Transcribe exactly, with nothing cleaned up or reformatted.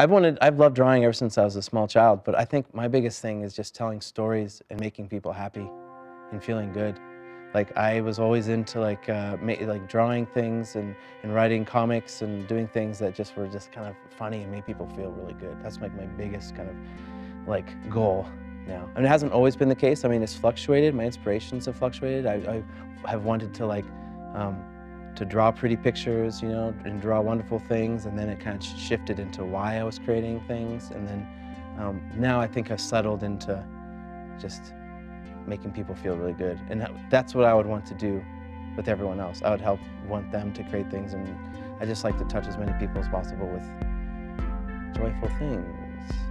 I've wanted, I've loved drawing ever since I was a small child, but I think my biggest thing is just telling stories and making people happy and feeling good. Like, I was always into like uh, like drawing things and, and writing comics and doing things that just were just kind of funny and made people feel really good. That's like my biggest kind of like goal now. I mean, it hasn't always been the case. I mean, it's fluctuated. My inspirations have fluctuated. I, I have wanted to like um, to draw pretty pictures, you know, and draw wonderful things, and then it kind of shifted into why I was creating things, and then um, now I think I've settled into just making people feel really good. And that's what I would want to do with everyone else. I would help want them to create things, and I just like to touch as many people as possible with joyful things.